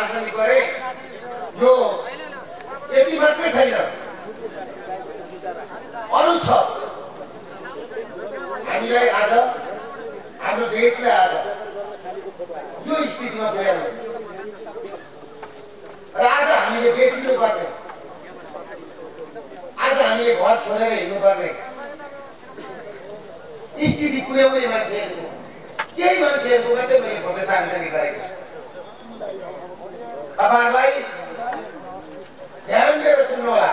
राजनीति गरे यो यति मात्रै छैन अरु छ हामीलाई आज हाम्रो देशले आज यो स्थितिमा पुर्यायो र आज हामीले बेच्नु पर्ने आज हामीले घर छोडेर हिँड्नु पर्ने स्थिति पुर्याउने मान्छेहरु केही मान्छेहरुको मात्रै मैले फोटो सार्वजनिक गरेको तपाईहरुलाई ध्यान दिएर बुझ्नु होला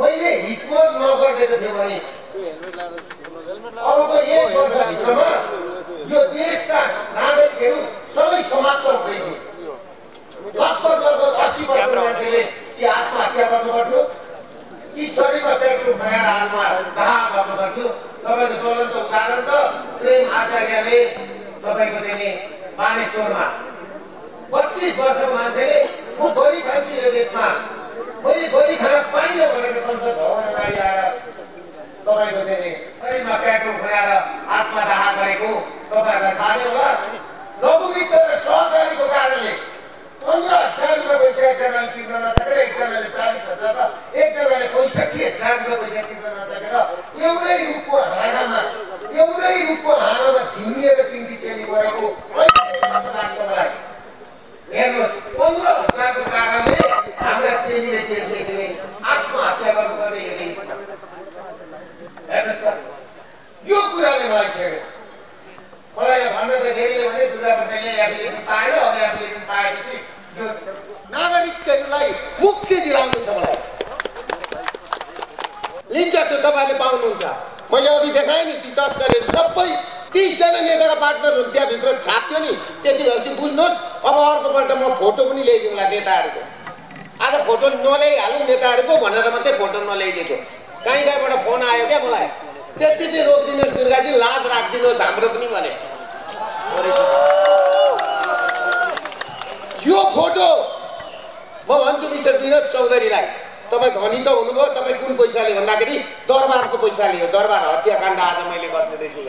मैले हिक्मत नगरेको थियो भने अबको एक वर्षभित्रमा यो देशका नागरिकहरु सबै समाप्त भइदियो लगभग 80% मान्छेले के आत्महत्या गर्नु पर्थ्यो कि शरीरमा पेट्रोल भरेर आत्महत्या गर्नु पर्थ्यो तपाईको ज्वलनको कारण त प्रेम आचार्यले तपाईको चाहिँ नि मानेश्वरमा 32 वर्षको मान्छेले म गरी खान्छु यो देशमा मैले गरी खान पाइयो भनेर संसद भवनमा आएर तपाईको चाहिँ नि शरीरमा पेट्रोल भरेर आत्महत्या गरेको तपाईहरुलाई थाहा होला लघुवित्त र सहकारीको कारणले 15,000 रुपैयाँ पैसा एकजनाले तिर्न नसकेर एकजनाले 40,000 र एकजनाले 65,000 रुपैयाँ पैसा तिर्न नसकेर एउटै रूपको हानामा झिमिएर तिमी चेली गरेको लाग्छ मलाई हेर्नुस् 15,000 को कारणले हाम्रा चेलीले चेलीले आत्महत्या गर्नुपर्ने हेर्नुस् यो कुराले मलाई छेड्यो मलाई भन्न त धेरैले भने दुर्गा प्रसाईले एप्लिकेसन पाएन अब एप्लिकेसन पाएपछि नागरिकहरुलाई मुक्ति दिलाउनु छ मलाई लिन्छ त्यो तपाईले पाउनुहुन्छ मैले अघि देखाएँ नि ती तस्करहरु सबै 30 जना नेताका पार्टनर हुन् त्यहाँ भित्र छाप्थ्यो नि त्यति भएपछि बुझ्नुस् अब अर्को पल्ट म फोटो पनि ल्याइदिउँला नेताहरुको आज फोटो नल्याइहालौँ नेताहरुको भनेर मात्रै फोटो नल्याइदिएको कहीँबाट फोन आयो क्या मलाई त्यति चाहिँ रोकिदिनुस् दुर्गाजी लाज राखदिनुस् हाम्रो पनि भने यो फोटो म भन्छु मिस्टर विनोद चौधरीलाई तपाई धनी त हुनुभयो तपाई कुन पैसाले भन्दाखेरि दरबारको पैसाले हो दरबार हत्याकाण्ड आज मैले गर्दैछु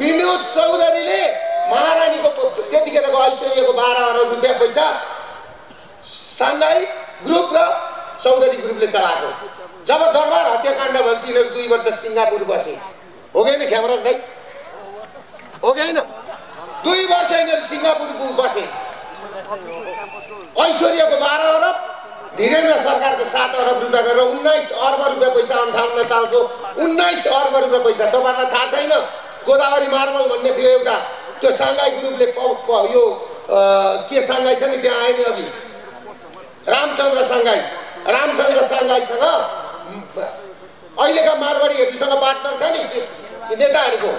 विनोद चौधरीले महारानीको त्यतिखेरको ऐश्वर्यको 12 अरब रुपैयाँ पैसा साङ्घाई ग्रुप र चौधरी ग्रुपले चलाएको जब दरबार हत्याकाण्ड भएपछि यिनीहरू 2 वर्ष सिङ्गापुर बसे हो गएन खेमराज दाइ हो गएन 2 वर्ष यिनीहरू सिङ्गापुर बसे ऐश्वर्यको 12 अरब धीरेन्द्र सरकारको 7 अरब रुपैयाँ गरेर 19 अर्ब रुपैयाँ पैसा 58 सालको 19 अर्ब रुपैयाँ पैसा तपाईहरुलाई थाहा छैन गोदावरी मार्बल भन्ने थियो एउटा त्यो साङ्घाई ग्रुपले यो के साङ्घाई छ नि त्यहाँ आए नि अघि रामचन्द्र साङ्घाईसँग अहिलेका मारवाडीहरुसँग पार्टनर छ नि नेताहरुको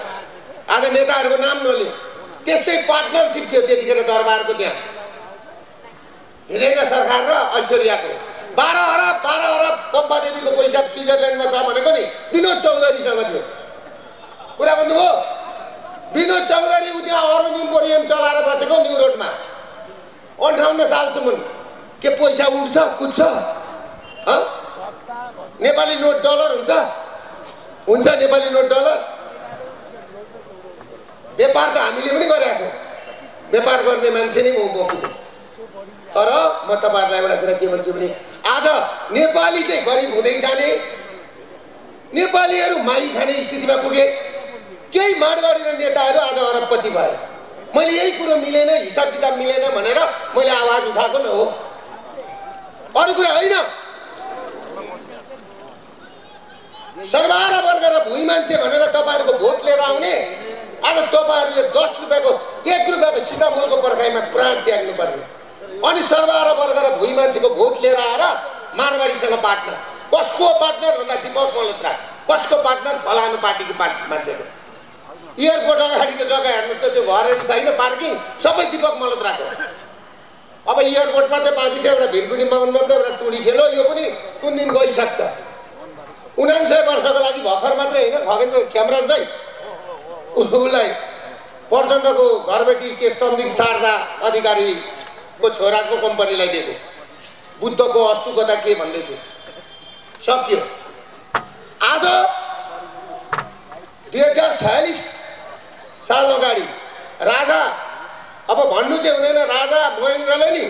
आज नेताहरुको नाम नले त्यस्तै पार्टनरशिप थियो त्यतिखेर दरबारको त्यहाँ धीरेन्द्र सरकार र ऐश्वर्याको 12 अरब पम्पादेवीको पैसा स्विजरल्याण्डमा छ भनेको नि विनोद चौधरीसँग थियो कुरा भन्नुभयो विनोद चौधरी उ त्यहाँ अरुण इम्पोरियम चलाएर बसेको न्यू रोडमा 58 सालसम्म के पैसा उड्छ कुद्छ नेपाली नोट डलर हुन्छ नेपाली नोट डलर व्यापार त हामीले पनि गरेका छौँ व्यापार गर्ने मान्छे नै म तर म तपाईहरुलाई एउटा कुरा के भन्छु भने आज नेपाली चाहिँ गरिब हुँदै जाने नेपालीहरु माई खाने स्थितिमा पुगे केही माडवाडी र नेताहरु आज अरबपति भए मैले यही कुरा मिलेन हिसाब किताब मिलेन भनेर मैले आवाज उठाएको न हो अरु कुरा हैन सर्वहारा वर्ग र भुइँ मान्छे भनेर तपाईहरुको भोट लिएर आउने आज तपाईहरुले 10 रुपैयाँको 1 रुपैयाँको सीताफलको पर्खाइमा प्राण त्याग्नु पर्यो अनि सर्वहारा वर्ग र भुइँ मान्छेको भोट लिएर आएर मारवाडीसँग पार्टनर कसको पार्टनर भन्दा दीपक मल्होत्रा कसको पार्टनर फलानु पार्टीको मान्छेको एयरपोर्ट अगाडिको जग्गा हेर्नुस् त त्यो घरहरु छैन पार्किङ सबै दीपक मल्होत्राको अब एयरपोर्टमा त बाँकी छ एउटा भिरगुडी मगनमा त एउटा टुडी खेलो यो पनि कुन दिन गइसक्छ 79 वर्षको लागि भर्खर मात्रै हैन खगेन खेमराज दाइ उलाई पर्जनको घरबेटी के सन्दीप शारदा अधिकारी को छोराको कम्पनीलाई दिएको बुद्धको अस्तुकता के भन्दै थियो सकियो आज 2046 साल अगाडि राजा अब भन्नु चाहिँ हुँदैन राजा महेन्द्रले नि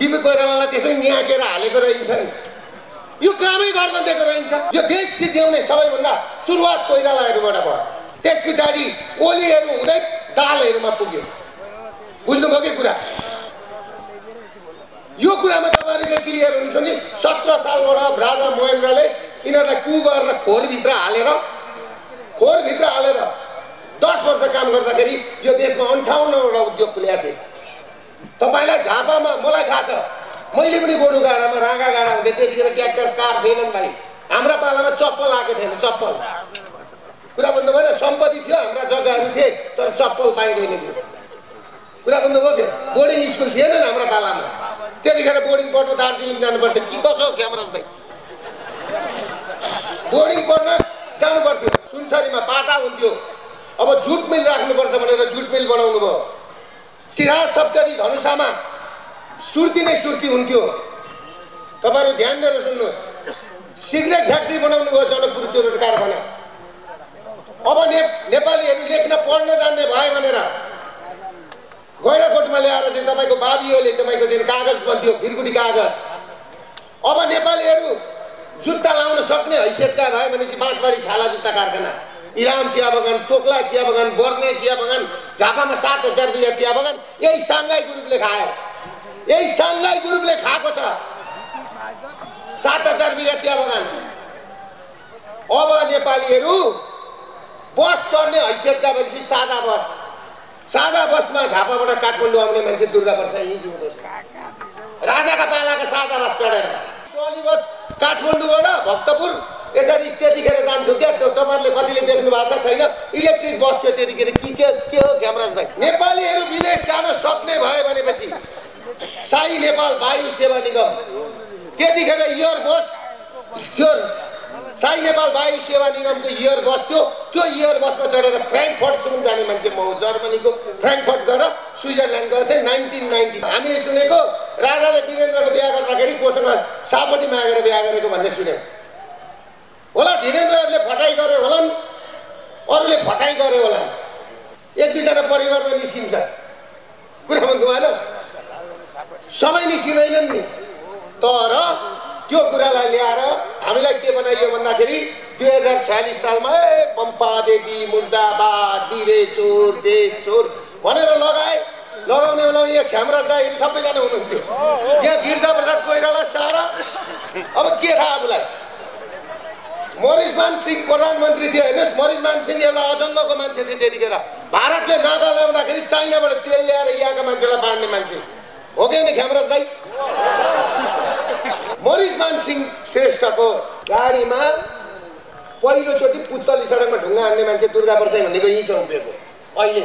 दिपक कोइरालालाई त्यसै न्याकेर हालेको रहन्छ नि। यो कामै गर्न दिएको रहन्छ। यो देश सिध्याउने सबैभन्दा सुरुवात कोइरालाहरूबाट भयो। त्यसपछि ओलीहरू हुँदै दालहरूमा पुग्यो। बुझ्नुभयो के कुरा? यो कुरामा तपाईहरुको क्लियर हुन्छ नि। 17 सालबाट राजा महेन्द्रले यिनलाई कु गरेर खोर भित्र हालेर 10 वर्ष काम गर्दाखेरि यो देशमा 58 वटा उद्योग खुलेका थिए। तपाईलाई झापामा मलाई थाहा छ, मैले पनि गोरु गाडामा रागा गाडा हुँदै त्यतिखेर ट्र्याक्टर कार थिएनन् भाइ। हाम्रा पालामा चप्पल आएको थिएन, चप्पल कुरा भन्नु भएन। सम्पत्ति थियो, हाम्रा जग्गाहरू थिए, तर चप्पल पाइँदैन थियो। कुरा भन्नु भयो के? बोर्डिङ स्कुल थिएन हाम्रा पालामा। त्यतिखेर बोर्डिङ पढ्न दार्जिलिङ जानु पर्थ्यो कि कसो क्यामराजदै बोर्डिङ पढ्न जानु पर्थ्यो। सुनसरीमा पाटा हुन्थ्यो। अब जुट मिल राख्नुपर्छ भनेर जुट मिल बनाउनु भयो। सिराज सप्तरी धनुषामा सुर्ती नै सुर्ती हुन्थ्यो। तपाईहरु ध्यान दिएर सुन्नुहोस्। सिगरेट फ्याक्ट्री बनाउनु भयो जनकपुर चोरेट कारखाना। अब नेपालीहरु लेख्न पढ्न जान्ने भए भनेर गैडाकोटमा ल्याएर चाहिँ तपाईको बाबीले तपाईको चाहिँ कागज बन्दियो, भिरगुडी कागज। अब नेपालीहरु जुत्ता लाउन सक्ने हैसियतका भए भनेपछि बाँसबारी छाला जुत्ता कारखाना, इलाम चिया बगान, टोक्ला चिया बगान, बर्ने चिया बगान, झापामा 7000 बिघा चिया बगान यही साङ्घाई ग्रुपले खायो। यही साङ्घाई ग्रुपले खाएको छ 7000 बिघा चिया बगान। अब नेपालीहरू बस चढ्ने हैसियतका भएपछि साझा बसमा झापाबाट काठमाडौँ आउने मान्छे दुर्गा प्रसाई यही जिउँदो छ। राजाका पालाको साझा बस चढेर टोली बस काठमाडौँबाट भक्तपुर यसरी त्यतिखेर जान्थ्यो क्या? त्यो तपाईहरुले कतिले देख्नु भएको छैन। इलेक्ट्रिक बस थियो त्यतिखेर। के हो क्यामराज दाइ? नेपालीहरू विदेश जान सक्ने भए भनेपछि साई नेपाल वायु सेवा निगम त्यतिखेर इयर बस थियो। साई नेपाल वायु सेवा निगमको इयर बस थियो। त्यो इयर बसमा चढेर फ्राङ्कफर्टसम्म जाने मान्छे म हो। जर्मनीको फ्राङ्कफर्ट गएर स्विजरल्याण्ड गए 1990। हामीले सुनेको राजाले वीरेन्द्रको बिहा गर्दाखेरि कोसँग सापटी मागेर बिहा गरेको भन्ने सुनेको होला। धीरेन्द्रहरुले फटाई गरे होलान्, अरूले फटाई गरे होलान्। एक दुईजना परिवारमा निस्किन्छ। कुरा भन्नु भएन, सबै निस्किँदैनन् नि। तर त्यो कुरालाई ल्याएर हामीलाई के बनाइयो भन्दाखेरि 2046 सालमा ए पम्पा देवी मुर्दाबाद बिरे चोर देश चोर भनेर लगाउने होला। यहाँ ख्यामराज दाइहरु सबैजना हुनुहुन्थ्यो। यहाँ गिरिजा प्रसाद कोइराला सारा अब के थाहा आफूलाई। मरिजमान सिंह प्रधानमन्त्री थिए। हेर्नुस्, मरिजमान सिंह एउटा अजन्मको मान्छे थिए। त्यतिखेर भारतले नागा ल्याउँदाखेरि चाइनाबाट तेल ल्याएर यहाँका मान्छेलाई बाँड्ने मान्छे हो कि होइन ख्यामराज दाइ? मरिजमान सिंह श्रेष्ठको गाडीमा पहिलोचोटि पुत्तली सडकमा ढुङ्गा हान्ने मान्छे दुर्गा प्रसाई भनेको यहीँ छ उभिएको। अहिले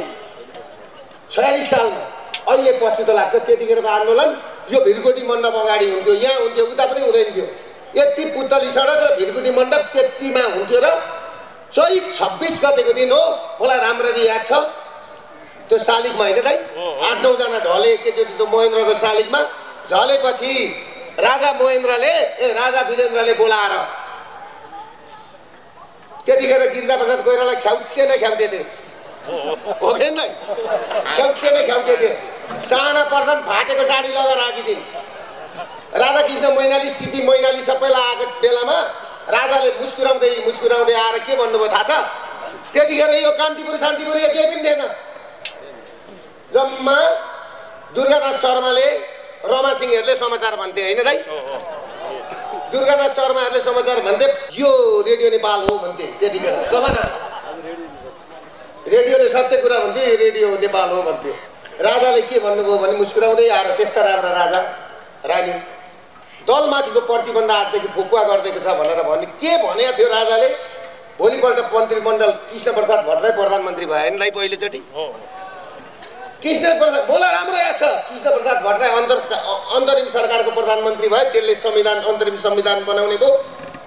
46 सालमा अहिले पछि त लाग्छ त्यतिखेरको आन्दोलन यो भिरकोटी मण्डप अगाडि हुन्थ्यो, यहाँ हुन्थ्यो, उता पनि हुँदैन थियो। यति पुत्तली सडक र भिरकुटी मण्डप त्यतिमा हुन्थ्यो। र चैत 26 गतेको दिन हो, मलाई राम्ररी याद छ। त्यो शालिगमा हैन दाइ 8-9 जना ढले एकैचोटि त्यो महेन्द्रको शालिगमा झलेपछि राजा वीरेन्द्रले बोलाएर त्यतिखेर गिरिजा प्रसाद कोइराला ख्याउटे नै ख्याउटे थिए। साना प्रधान फाटेको साडी लगाएर राखिदिए। राधाकृष्ण मैनाली, सिपी मैनाली सबैलाई आएको बेलामा राजाले मुस्कुराउँदै आएर के भन्नुभयो थाहा छ? त्यतिखेर यो कान्तिपुर यो केही पनि थिएन। जम्मा दुर्गानाथ शर्माले रमा सिंहहरुले समाचार भन्थे, हैन दाइ? दुर्गानाथ शर्माहरुले समाचार भन्थे यो रेडियो नेपाल हो भन्थे। त्यतिखेर जमाना रेडियोले सत्य कुरा भन्थे, रेडियो नेपाल हो भन्थे। राजाले के भन्नुभयो भने मुस्कुराउँदै आएर त्यस्ता राम्रा राजा रानी दलमाथिको प्रतिबन्ध आजदेखि फुकुवा गरिदिएको छ भनेर भन्ने के भनेको थियो राजाले। भोलिपल्ट मन्त्रीमण्डल कृष्ण प्रसाद भट्टराई प्रधानमन्त्री भए नि पहिलोचोटि। मलाई राम्रो याद छ कृष्ण प्रसाद भट्टराई अन्तरिम सरकारको प्रधानमन्त्री भए। त्यसले अन्तरिम संविधान बनाउनेको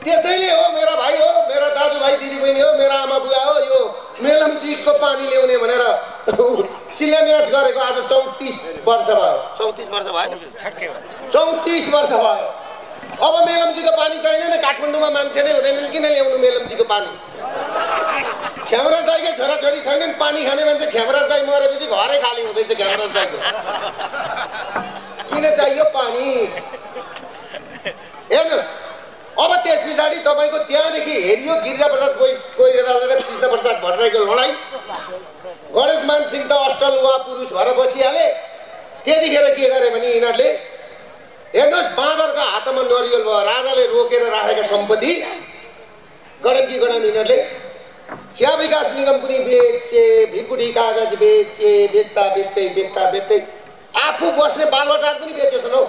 त्यसैले हो। मेरा भाइ हो, मेरा दाजुभाइ दिदीबहिनी हो, मेरा आमा बुवा हो, यो मेलम्चीको पानी ल्याउने भनेर शिलान्यास गरेको आज 34 वर्ष भयो। 34 वर्ष भयो। अब मेलमजी को पानी चाहिए ना काठमाडौं में मान्छे नै हुँदैनन् किन ल्याउनु मेलमजी को पानी ख्यामराज दाई के छोरा छोरी छैनन् पानी खाने मान्छे ख्यामराज दाई मरेपछि घरै खाली हुँदैछ ख्यामराज दाई को किन चाहियो पानी हेर्नु अब त्यस बिचारी तपाईको त्यहाँदेखि हेरियो गिरिजा प्रसाद कोइराला र कृष्ण प्रसाद भट्टराईको लडाई गणेशमान सिंह त अष्टलुवा पुरुष भएर बसिहाले त्यतिखेर के गरे भने इनारले हेर्नुस् बाँदरको हातमा नरिवल भयो राजाले रोकेर राखेका सम्पत्ति गडमकी गडम इनारले चिया विकास निगम पनि बेचे भिरकुटी कागज बेचे बेच्दै आफू बस्ने बालुवाटार पनि बेचेछन् हौ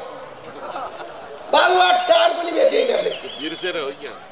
बालुवाटार पनि बेचे इनारले बिर्सेर हो के